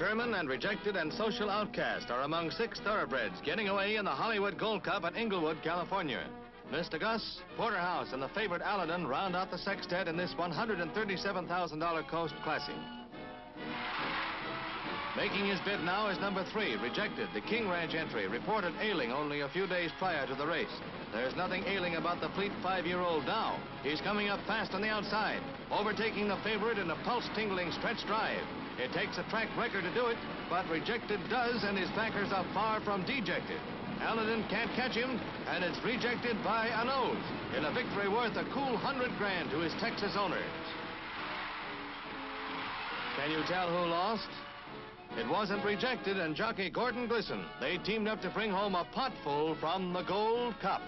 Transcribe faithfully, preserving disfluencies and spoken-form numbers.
German and rejected and social outcast are among six thoroughbreds getting away in the Hollywood Gold Cup at Inglewood, California. Mister Gus, Porterhouse, and the favorite Aladdin round out the sextet in this one hundred thirty-seven thousand dollar Coast Classic. Making his bid now is number three, Rejected, the King Ranch entry, reported ailing only a few days prior to the race. There's nothing ailing about the fleet five-year-old now. He's coming up fast on the outside, overtaking the favorite in a pulse-tingling stretch drive. It takes a track record to do it, but Rejected does, and his backers are far from dejected. Aladdin can't catch him, and it's Rejected by a nose in a victory worth a cool hundred grand to his Texas owners. Can you tell who lost? It wasn't Rejected and jockey Gordon Glisson. They teamed up to bring home a potful from the Gold Cup.